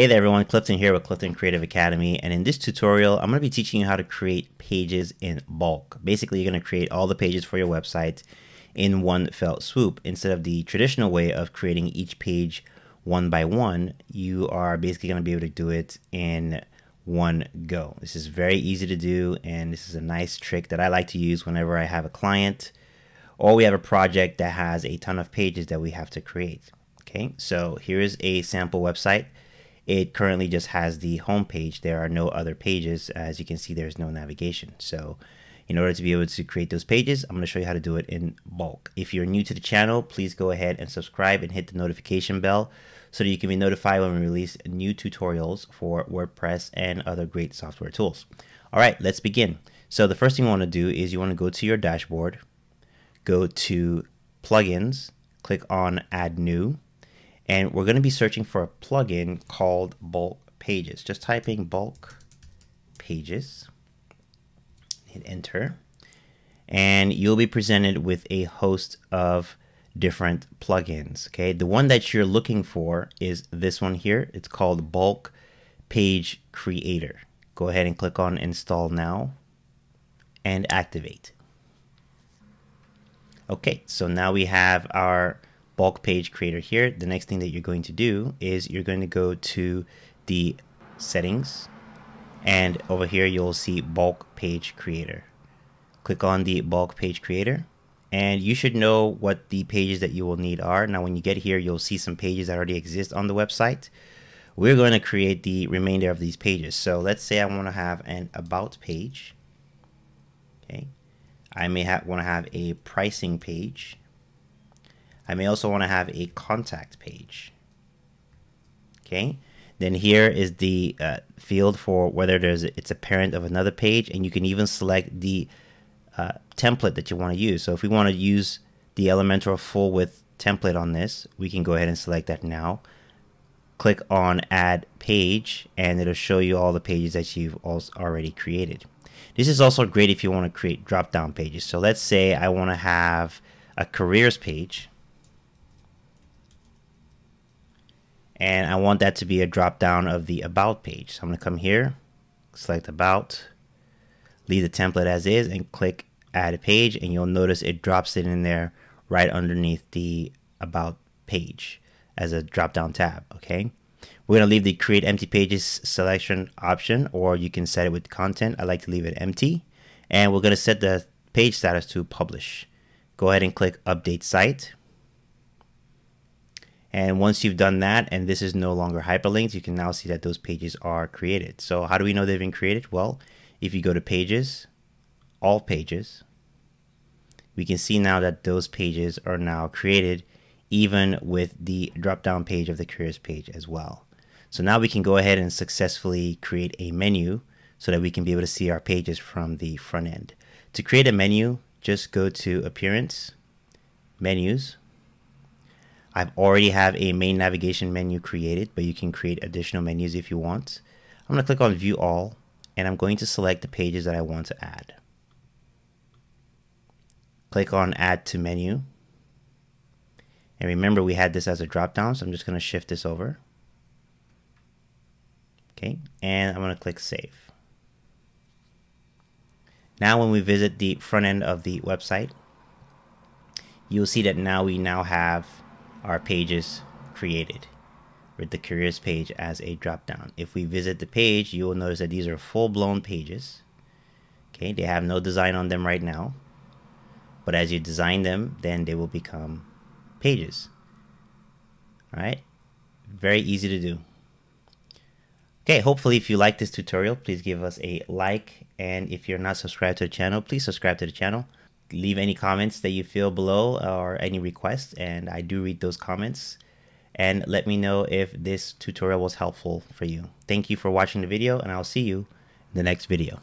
Hey there everyone, Clifton here with Clifton Creative Academy, and in this tutorial I'm going to be teaching you how to create pages in bulk. Basically, you're going to create all the pages for your website in one fell swoop. Instead of the traditional way of creating each page one by one, you are basically going to be able to do it in one go. This is very easy to do, and this is a nice trick that I like to use whenever I have a client or we have a project that has a ton of pages that we have to create. Okay, so here is a sample website. It currently just has the home page. There are no other pages. As you can see, there's no navigation. So in order to be able to create those pages, I'm going to show you how to do it in bulk. If you're new to the channel, please go ahead and subscribe and hit the notification bell so that you can be notified when we release new tutorials for WordPress and other great software tools. All right, let's begin. So the first thing you want to do is you want to go to your dashboard, go to plugins, click on add new. And we're going to be searching for a plugin called Bulk Pages. Just typing Bulk Pages, hit enter, and you'll be presented with a host of different plugins. Okay, the one that you're looking for is this one here. It's called Bulk Page Creator. Go ahead and click on Install Now and activate. Okay, so now we have our Bulk Page Creator here. The next thing that you're going to do is you're going to go to the settings, and over here you'll see Bulk Page Creator. Click on the Bulk Page Creator, and you should know what the pages that you will need are. Now when you get here, you'll see some pages that already exist on the website. We're going to create the remainder of these pages. So let's say I want to have an about page. Okay, I may want to have a pricing page. I may also want to have a contact page. Okay, then here is the field for whether it's a parent of another page, and you can even select the template that you want to use. So if we want to use the Elementor Full Width template on this, we can go ahead and select that now. Click on Add Page, and it'll show you all the pages that you've already created. This is also great if you want to create drop-down pages. So let's say I want to have a careers page, and I want that to be a drop down of the about page. So I'm going to come here, select about, leave the template as is, and click add a page, and you'll notice it drops it in there right underneath the about page as a drop down tab. Okay, we're going to leave the create empty pages selection option, or you can set it with content. I like to leave it empty, and we're going to set the page status to publish. Go ahead and click update site. And once you've done that, and this is no longer hyperlinked, you can now see that those pages are created. So how do we know they've been created? Well, if you go to pages, all pages, we can see now that those pages are now created, even with the drop-down page of the careers page as well. So now we can go ahead and successfully create a menu so that we can be able to see our pages from the front end. To create a menu, just go to Appearance, Menus. I've already have a main navigation menu created, but you can create additional menus if you want. I'm going to click on View All, and I'm going to select the pages that I want to add. Click on Add to Menu. And remember, we had this as a drop-down, so I'm just going to shift this over. Okay, and I'm going to click Save. Now when we visit the front end of the website, you'll see that we now have our pages created with the careers page as a drop down. If we visit the page, you will notice that these are full-blown pages. Okay, they have no design on them right now, but as you design them, then they will become pages. All right, very easy to do. Okay, hopefully if you like this tutorial, please give us a like, and if you're not subscribed to the channel, please subscribe to the channel. Leave any comments that you feel below or any requests, and I do read those comments. And let me know if this tutorial was helpful for you. Thank you for watching the video, and I'll see you in the next video.